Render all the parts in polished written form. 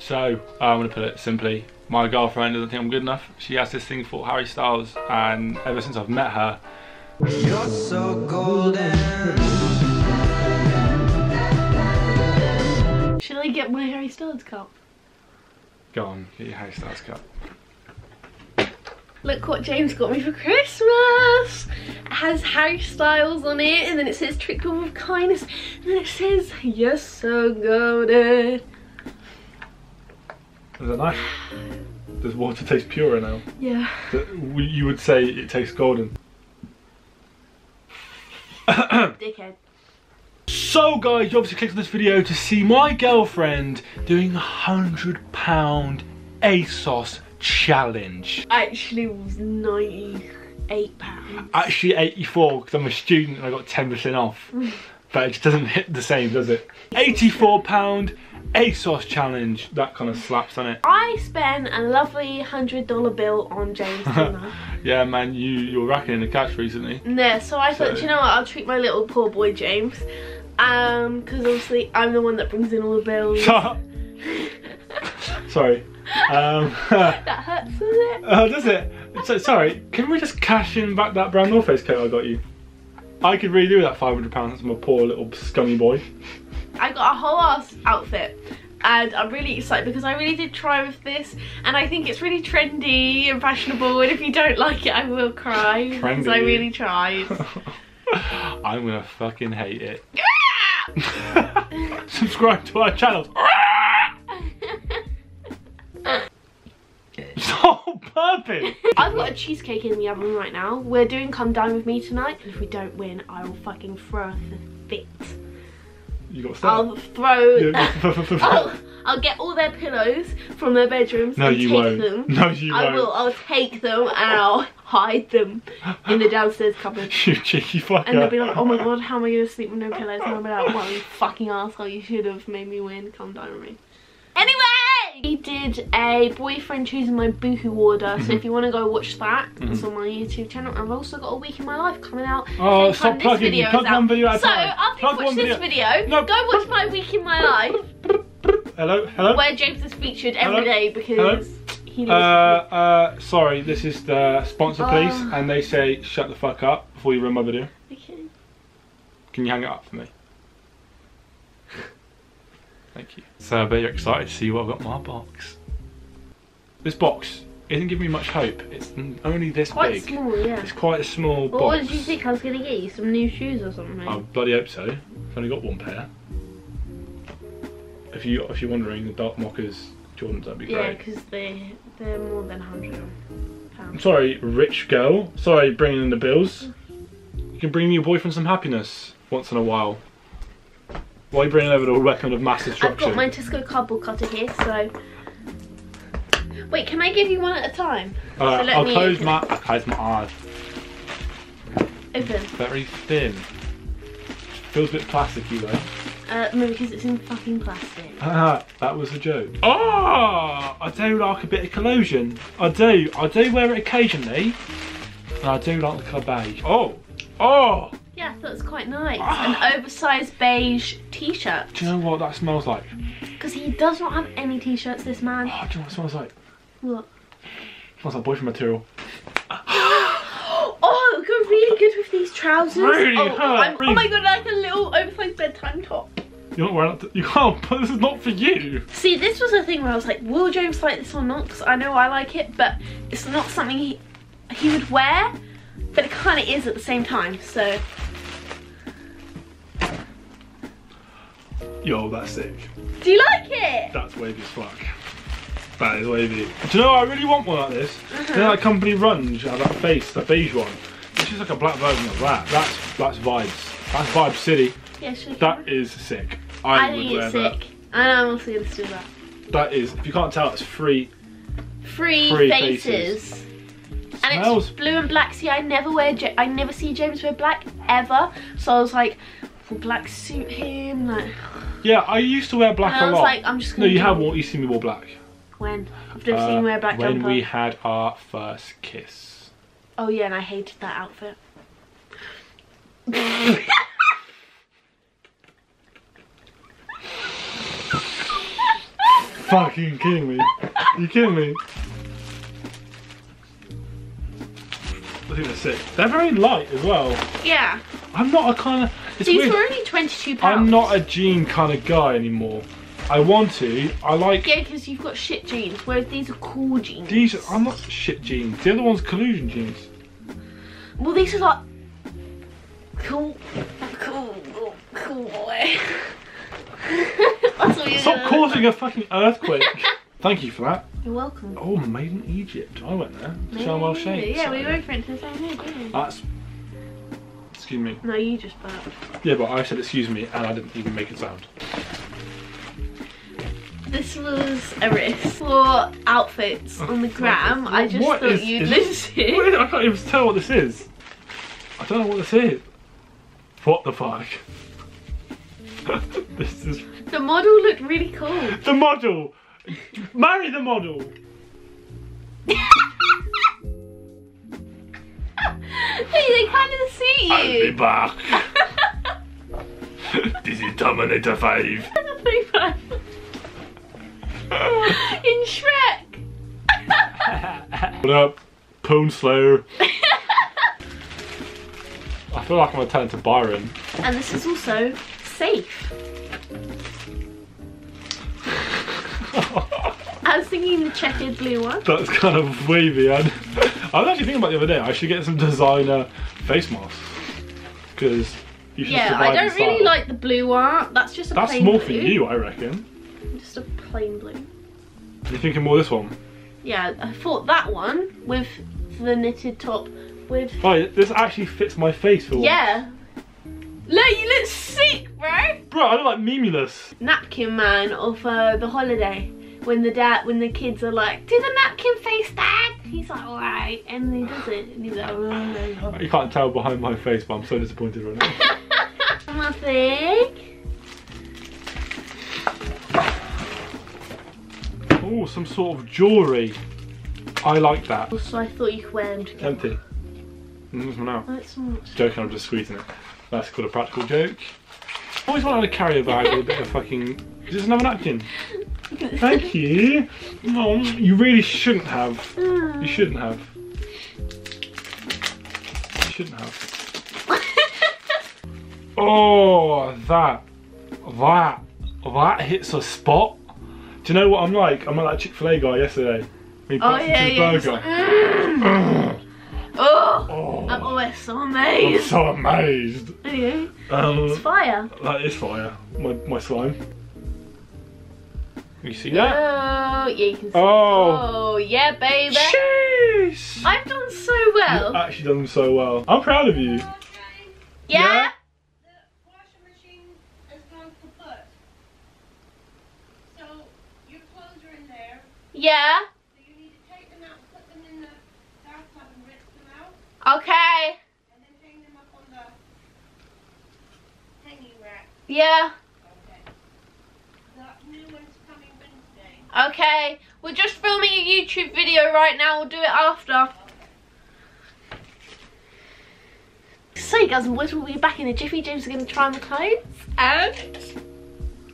So I'm going to put it simply, my girlfriend doesn't think I'm good enough. She has this thing for Harry Styles, and ever since I've met her, you're so golden. Should I get my Harry Styles cup? Go on, get your Harry Styles cup. Look what James got me for Christmas! It has Harry Styles on it, and then it says "Trick them with kindness," and then it says "You're so golden." Is that nice? Does water taste purer now? Yeah. You would say it tastes golden. Dickhead. So guys, you obviously clicked on this video to see my girlfriend doing £100 ASOS challenge. Actually, it was £98. Actually, 84 because I'm a student and I got 10% off. But it just doesn't hit the same, does it? £84 ASOS challenge. That kind of slaps on it. I spent a lovely $100 bill on James dinner. Yeah, man, you were racking in the cash recently. Yeah, so I thought, do you know what? I'll treat my little poor boy James. Because obviously I'm the one that brings in all the bills. Sorry. That hurts, doesn't it? Oh, does it? So, sorry, can we just cash in back that brown North Face coat I got you? I could really do with that £500. That's my poor little scummy boy. I got a whole ass outfit, and I'm really excited because I really did try with this, and I think it's really trendy and fashionable, and if you don't like it I will cry because I really tried. I'm gonna fucking hate it. Subscribe to our channel. So burping. I've got a cheesecake in the oven right now. We're doing Come Dine With Me tonight. If we don't win, I will fucking throw a fit. You got to start. I'll throw. I'll get all their pillows from their bedrooms. No, and you won't. Them. No, you won't. I will. I'll take them and I'll hide them in the downstairs cupboard. You cheeky fucker. And they'll be like, oh my god, how am I going to sleep with no pillows? And I'll be like, well, you fucking arsehole, you should have made me win. Come dine with me. Anyway! We did a boyfriend choosing my boohoo order, so if you want to go watch that, it's on my YouTube channel. I've also got a week in my life coming out. Oh, stop plugging! Plug one video at a time. So after you watch this video, go watch my week in my life. Hello, hello. Where James is featured every day because he knows. Sorry, this is the sponsor, please, and they say shut the fuck up before you ruin my video. Okay. Can you hang it up for me? Thank you. So I bet you're excited to see what I've got in my box. This box isn't giving me much hope. It's only this big. Quite small, yeah. It's quite a small box. What did you think I was going to get you? Some new shoes or something? I bloody hope so. I've only got one pair. If you're wondering, the Dark Mockers Jordans, that'd be great. Yeah, because they're more than £100. I'm sorry, rich girl. Sorry, bringing in the bills. You can bring your boyfriend some happiness once in a while. Why are you bringing over the weapon of mass destruction? I've got my Tesco cardboard cutter here, so... Wait, can I give you one at a time? Alright, so I'll close my eyes. Open. It's very thin. Feels a bit plasticky though. Maybe because it's in fucking plastic. Ah, that was a joke. Ah! I do like a bit of collusion. I do wear it occasionally. And I do like the colour beige. Oh! Oh! Yeah, I thought it was quite nice. An oversized beige t-shirt. Do you know what that smells like? Because he does not have any t-shirts, this man. Oh, do you know what it smells like? What? It smells like boyfriend material. Oh, it would go really good with these trousers. Really hurt. Oh my god, like a little oversized bedtime top. You're not wearing that. You can't, but this is not for you. See, this was the thing where I was like, will James like this or not? Because I know I like it, but it's not something he would wear. But it kind of is at the same time, so. Yo, that's sick. Do you like it? That's wavy as fuck. That is wavy. Do you know what? I really want one like this. You know that company Runge, that face, that beige one. It's just like a black version of that. That's vibes. That's Vibe City. Yeah, sure. That is sick. I would wear that. I think it's sick. And I'm also going to do that. That is, if you can't tell, it's free faces. And it's blue and black. See, I never see James wear black ever. So I was like, will black suit him? Like, yeah, I used to wear black a lot. I was like, I'm just gonna. No, you see me wear black. When? I've never seen you wear a black jumper. When we had our first kiss. Oh yeah, and I hated that outfit. fucking kidding me? Are you kidding me? I think that's it. They're very light as well. Yeah. I'm not a kind of... These were only £22. I'm not a jean kind of guy anymore. I want to. I like... Yeah, because you've got shit jeans, whereas these are cool jeans. These are... I'm not shit jeans. The other one's collusion jeans. Well, these are like... Cool boy. That's what you're... Stop causing a fucking earthquake. Thank you for that. You're welcome. Oh, made in Egypt. I went there. Sharm El Sheikh. Yeah, we went for it to the same thing, didn't we? That's... Excuse me. No, you just burped. Yeah, but I said excuse me and I didn't even make a sound. This was a risk for outfits on the gram. I just thought you'd lose it. I can't even tell what this is. I don't know what this is. What the fuck? This is... The model looked really cool. The model! Marry the model! They kind of see you. I'll be back. This is Dominator 5. In Shrek. What up, Pwn Slayer? I feel like I'm gonna turn to Byron. And this is also safe. I was thinking the checkered blue one. That's kind of wavy. And I was actually thinking about the other day, I should get some designer face masks. Because you should... Yeah, I don't really like the blue one. That's just a plain blue. That's more for you, I reckon. Just a plain blue. You're thinking more this one? Yeah, I thought that one with the knitted top with... Oh, this actually fits my face for... Yeah. Look, you look sick, bro. Bro, I look like Mimulus. Napkin man of The Holiday. When the dad, when the kids are like, do the napkin face, dad. He's like, all right, and he does it, and he's like, oh, no. You can't tell behind my face, but I'm so disappointed right now. Nothing. Oh, some sort of jewellery. I like that. Also, I thought you could wear them together. Empty. There's one out. That's not... Joking, I'm just squeezing it. That's called a practical joke. I always wanted to carry a bag with a bit of fucking... Just another napkin. Thank you. No, you really shouldn't have. You shouldn't have. You shouldn't have. Oh, that hits a spot. Do you know what I'm like? I'm like that Chick-fil-A guy yesterday. When he puts into his burger. Like, oh, I'm always so amazed. I'm so amazed. Okay. It's fire. That is fire. My slime. You see that? Oh, yeah, you can see. Oh, yeah, baby. Jeez. I've done so well. You've actually done so well. I'm proud of you. Yeah? The washing machine has gone kaput. So your clothes are in there. Yeah. So you need to take them out and put them in the bathtub and rinse them out. Okay. And then hang them up on the hanging rack. Yeah. Okay, we're just filming a YouTube video right now, we'll do it after. So guys and boys, we'll be back in a jiffy. James is going to try on the clothes and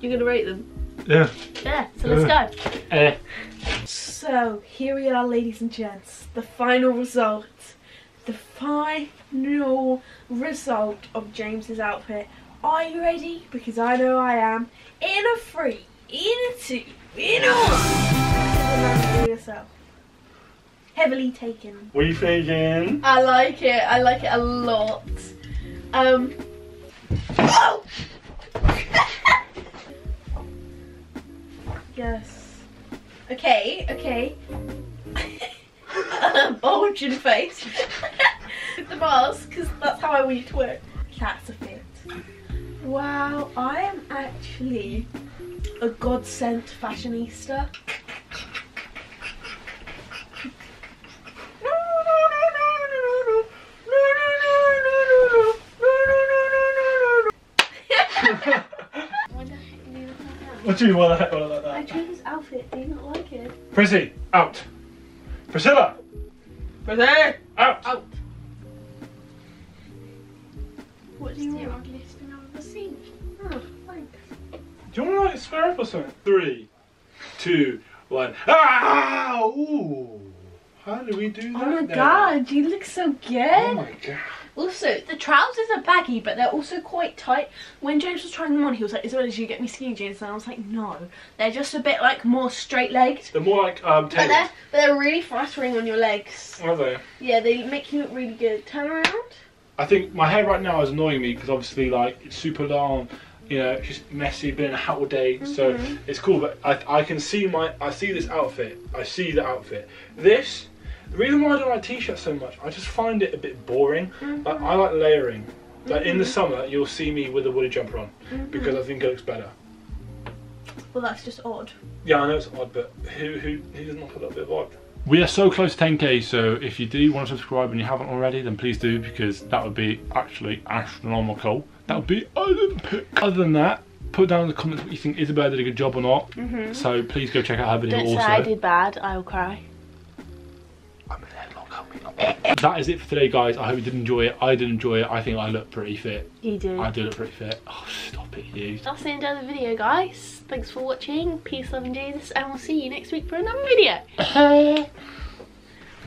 you're going to rate them. Yeah. Yeah, so let's go. So, here we are ladies and gents, the final result. The final result of James's outfit. Are you ready? Because I know I am. In a 3, in a 2. Yourself. Heavily taken. What are you thinking? I like it. I like it a lot. Oh! Yes. Okay. Okay. Bulging face. With the mask, because that's how I want you to work. That's a fit. Wow. I am actually a godsend fashionista. What do you want to like that? I chose this outfit. Do you not like it? Prissy, out. Priscilla. Prissy, out. Out. What do you want? It's the ugliest thing I've ever seen. Oh, thanks. Do you want to like square up or something? 3. 2, 1. Ah! Ooh! How do we do that? Oh my god, you look so good. Oh my god. Also, the trousers are baggy, but they're also quite tight. When James was trying them on, he was like, Isabella, did you get me skinny jeans? And I was like, no. They're just a bit, like, more straight-legged. They're more like, tailored. But they're really flattering on your legs. Are they? Yeah, they make you look really good. Turn around. I think my hair right now is annoying me because obviously, like, it's super long. You know, it's just messy, been in a hat all day, so it's cool. But I can see this outfit. I see the outfit. This, the reason why I don't like t-shirts so much, I just find it a bit boring. Like, I like layering. Like in the summer, you'll see me with a woolly jumper on because I think it looks better. Well, that's just odd. Yeah, I know it's odd, but who doesn't like a little bit of odd? We are so close to 10k, so if you do want to subscribe and you haven't already, then please do, because that would be actually astronomical. That would be Olympic. Other than that, put down in the comments what you think Isabella did a good job or not. So please go check out her video also. Don't say I did bad, I will cry. I'm in a headlock, help me. That is it for today, guys. I hope you did enjoy it. I did enjoy it. I think I look pretty fit. You do. I do look pretty fit. Oh, stop it, you. That's the end of the video, guys. Thanks for watching. Peace, love and Jesus, and we'll see you next week for another video.